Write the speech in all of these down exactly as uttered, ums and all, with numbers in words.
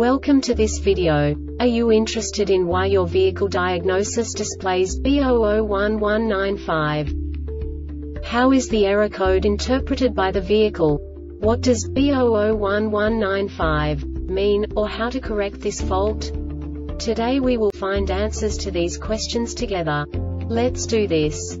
Welcome to this video. Are you interested in why your vehicle diagnosis displays B zero zero one one nine five? How is the error code interpreted by the vehicle? What does B zero zero one one nine five mean, or how to correct this fault? Today we will find answers to these questions together. Let's do this.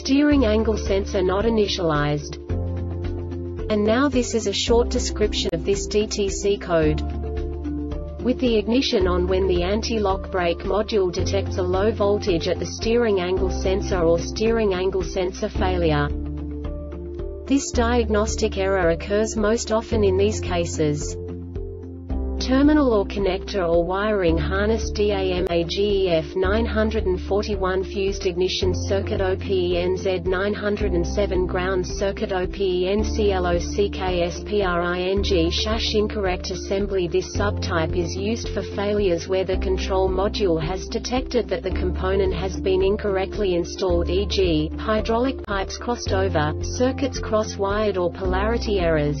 steering angle sensor not initialized. And now this is a short description of this D T C code. With the ignition on when the anti-lock brake module detects a low voltage at the steering angle sensor or steering angle sensor failure. This diagnostic error occurs most often in these cases: terminal or connector or wiring harness DAMAGEF nine forty-one fused ignition circuit OPENZ nine oh seven ground circuit OPEN CLOCKSPRING shash incorrect assembly. This subtype is used for failures where the control module has detected that the component has been incorrectly installed, for example hydraulic pipes crossed over, circuits cross-wired, or polarity errors.